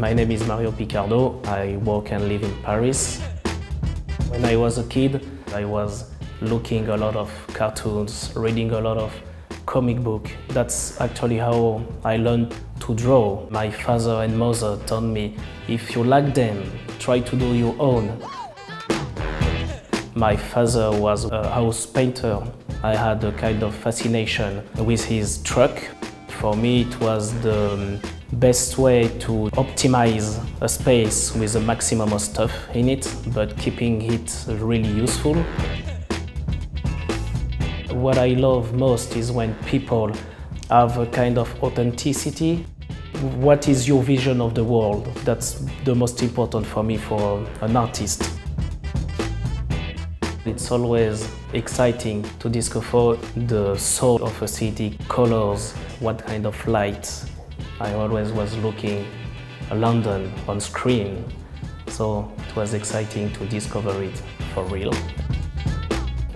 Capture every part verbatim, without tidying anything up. My name is Mario Picardo. I work and live in Paris. When I was a kid, I was looking a lot of cartoons, reading a lot of comic book. That's actually how I learned to draw. My father and mother told me, if you like them, try to do your own. My father was a house painter. I had a kind of fascination with his truck. For me, it was the best way to optimize a space with a maximum of stuff in it, but keeping it really useful. What I love most is when people have a kind of authenticity. What is your vision of the world? That's the most important for me for an artist. It's always exciting to discover the soul of a city, colors, what kind of light. I always was looking at London on screen, so it was exciting to discover it for real.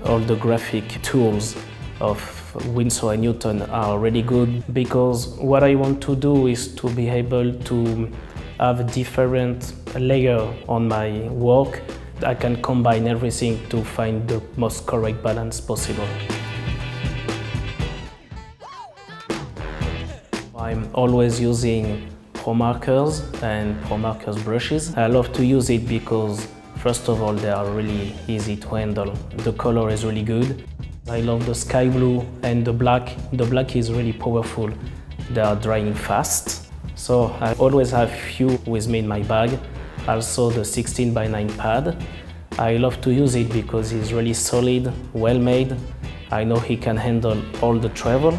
All the graphic tools of Winsor and Newton are really good, because what I want to do is to be able to have different layers on my work. I can combine everything to find the most correct balance possible. I'm always using ProMarkers and ProMarkers brushes. I love to use it because, first of all, they are really easy to handle. The color is really good. I love the sky blue and the black. The black is really powerful. They are drying fast. So I always have few with me in my bag. Also the sixteen by nine pad. I love to use it because it's really solid, well made. I know he can handle all the travel.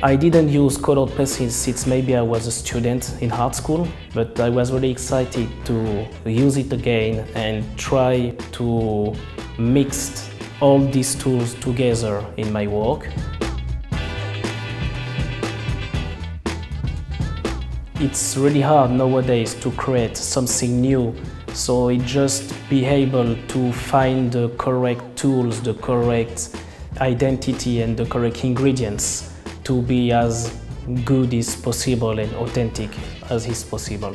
I didn't use colored pencils since maybe I was a student in art school, but I was really excited to use it again and try to mix all these tools together in my work. It's really hard nowadays to create something new, so it just be able to find the correct tools, the correct identity and the correct ingredients to be as good as possible and authentic as is possible.